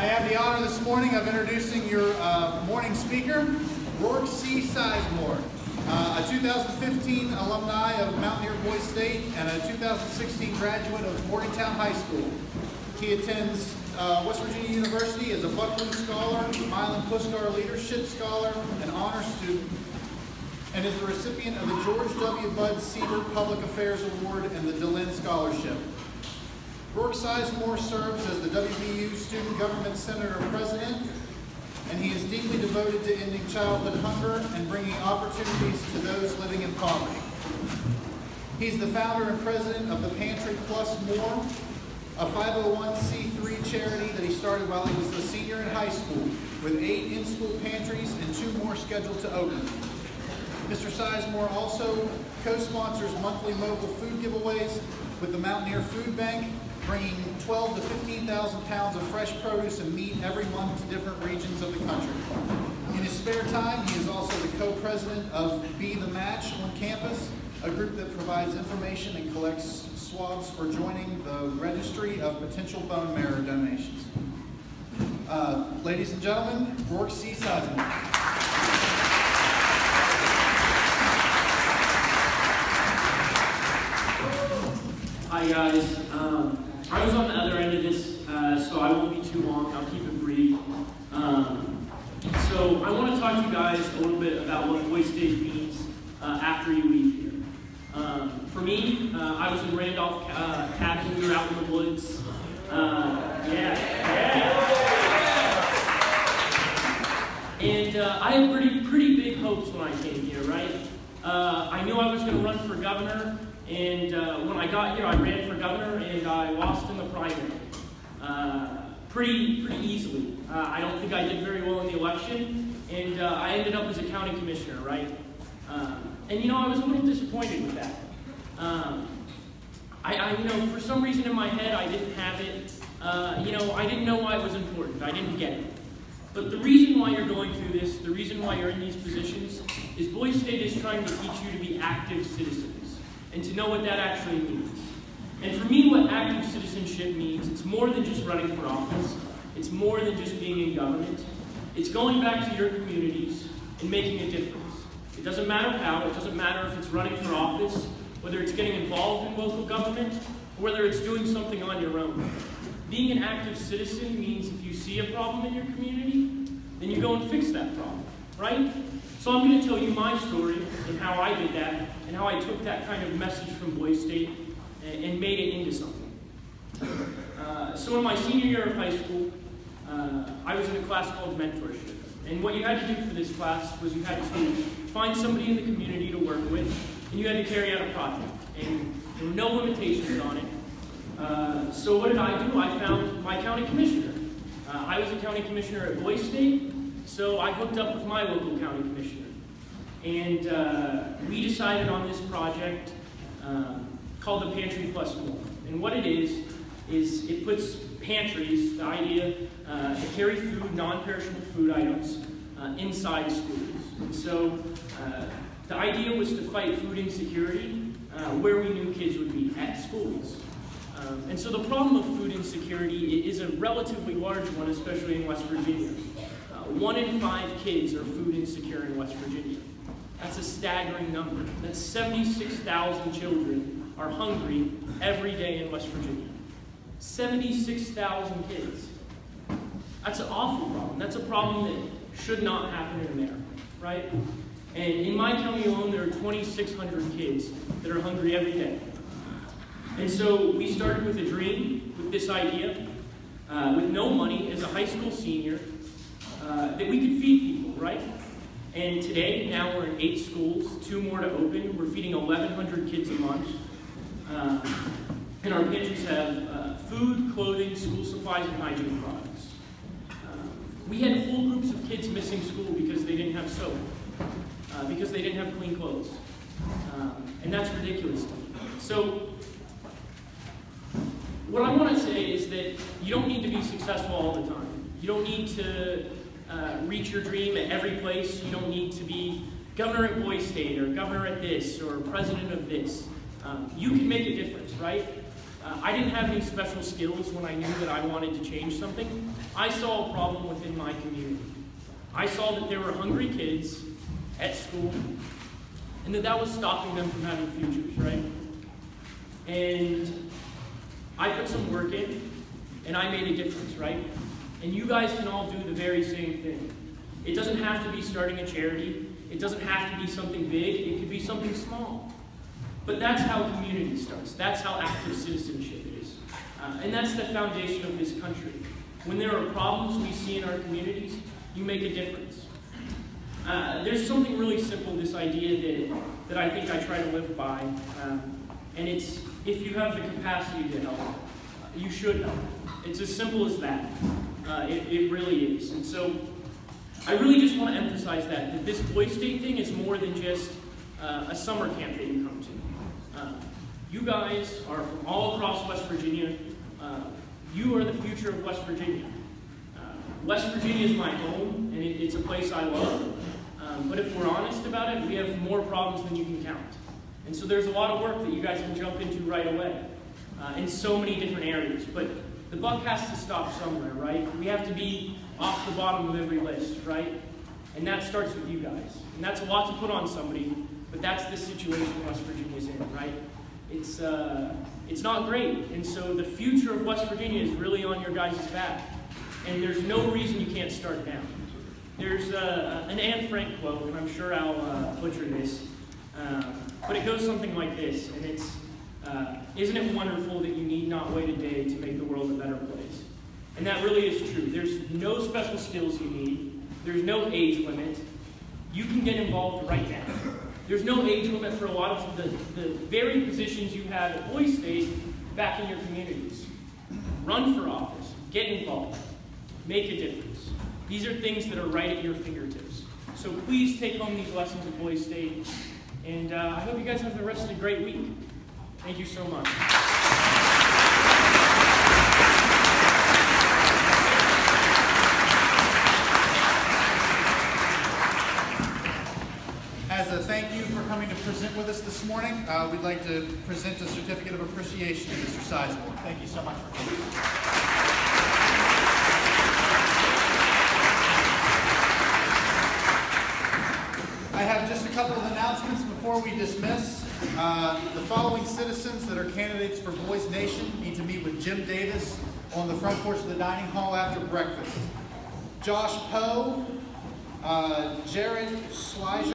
I have the honor this morning of introducing your morning speaker, Roark C. Sizemore, a 2015 alumni of Mountaineer Boys State and a 2016 graduate of Morgantown High School. He attends West Virginia University as a Buckland Scholar, Milan Puskar Leadership Scholar, and honor student, and is the recipient of the George W. Budd Cedar Public Affairs Award and the Dillon Scholarship. Roark Sizemore serves as the WVU Student Government Senator President, and he is deeply devoted to ending childhood hunger and bringing opportunities to those living in poverty. He's the founder and president of the Pantry Plus More, a 501c3 charity that he started while he was a senior in high school, with 8 in-school pantries and 2 more scheduled to open. Mr. Sizemore also co-sponsors monthly mobile food giveaways with the Mountaineer Food Bank, bringing 12,000 to 15,000 pounds of fresh produce and meat every month to different regions of the country. In his spare time, he is also the co-president of Be The Match on campus, a group that provides information and collects swabs for joining the registry of potential bone marrow donations. Ladies and gentlemen, Roark C. Sizemore. Hi guys, I was on the other end of this, so I won't be too long, I'll keep it brief. So I want to talk to you guys a little bit about what Boys State means after you leave here. For me, I was in Randolph Academy, we were out in the woods. And I had pretty big hopes when I came here, right? I knew I was going to run for governor. And when I got here, I ran for governor, and I lost in the primary pretty easily. I don't think I did very well in the election, and I ended up as a county commissioner, right? And you know, I was a little disappointed with that. You know, for some reason in my head, I didn't have it. You know, I didn't know why it was important. I didn't get it. But the reason why you're going through this, the reason why you're in these positions, is Boys State is trying to teach you to be active citizens, and to know what that actually means. And for me, what active citizenship means, it's more than just running for office. It's more than just being in government. It's going back to your communities and making a difference. It doesn't matter how, it doesn't matter if it's running for office, whether it's getting involved in local government, or whether it's doing something on your own. Being an active citizen means if you see a problem in your community, then you go and fix that problem, right? So I'm going to tell you my story and how I did that, and how I took that kind of message from Boys State and made it into something. So in my senior year of high school, I was in a class called mentorship. And what you had to do for this class was you had to find somebody in the community to work with, and you had to carry out a project. And there were no limitations on it. So what did I do? I found my county commissioner. I was a county commissioner at Boys State, so I hooked up with my local county commissioner. And we decided on this project called the Pantry Plus More. And what it is it puts pantries, the idea to carry food, non-perishable food items, inside schools. And so the idea was to fight food insecurity where we knew kids would be, at schools. And so the problem of food insecurity is a relatively large one, especially in West Virginia. 1 in 5 kids are food insecure in West Virginia. That's a staggering number. That's 76,000 children are hungry every day in West Virginia. 76,000 kids. That's an awful problem. That's a problem that should not happen in America, right? And in my county alone, there are 2,600 kids that are hungry every day. And so we started with a dream, with this idea, with no money as a high school senior, that we could feed people, right? And today, now we're in 8 schools, 2 more to open. We're feeding 1,100 kids a month. And our pantries have food, clothing, school supplies, and hygiene products. We had whole groups of kids missing school because they didn't have soap, because they didn't have clean clothes. And that's ridiculous. So what I want to say is that you don't need to be successful all the time. You don't need to reach your dream at every place. You don't need to be governor at Boys State or governor at this or president of this. You can make a difference, right? I didn't have any special skills when I knew that I wanted to change something. I saw a problem within my community. I saw that there were hungry kids at school and that was stopping them from having futures, right? And I put some work in and I made a difference, right? And you guys can all do the very same thing. It doesn't have to be starting a charity. It doesn't have to be something big. It could be something small. But that's how community starts. That's how active citizenship is. And that's the foundation of this country. When there are problems we see in our communities, you make a difference. There's something really simple, this idea that I think I try to live by. And it's, if you have the capacity to help, you should help. It's as simple as that. It really is. And so I really just want to emphasize that this Boys State thing is more than just a summer camp that you come to. You guys are from all across West Virginia. You are the future of West Virginia. West Virginia is my home, and it's a place I love. But if we're honest about it, we have more problems than you can count. And so there's a lot of work that you guys can jump into right away in so many different areas. But the buck has to stop somewhere, right? We have to be off the bottom of every list, right? And that starts with you guys. And that's a lot to put on somebody, but that's the situation West Virginia's in, right? It's not great. And so the future of West Virginia is really on your guys' back. And there's no reason you can't start now. There's an Anne Frank quote, and I'm sure I'll butcher this. But it goes something like this, and it's, isn't it wonderful that you need not wait a day to make the world a better place? And that really is true. There's no special skills you need. There's no age limit. You can get involved right now. There's no age limit for a lot of the very positions you have at Boys State back in your communities. Run for office. Get involved. Make a difference. These are things that are right at your fingertips. So please take home these lessons at Boys State. And I hope you guys have the rest of a great week. Thank you so much. As a thank you for coming to present with us this morning, we'd like to present a certificate of appreciation to Mr. Sizemore. Thank you so much for coming. I have just a couple of announcements before we dismiss. The following citizens that are candidates for Boys Nation need to meet with Jim Davis on the front porch of the dining hall after breakfast. Josh Poe, Jared Sliger.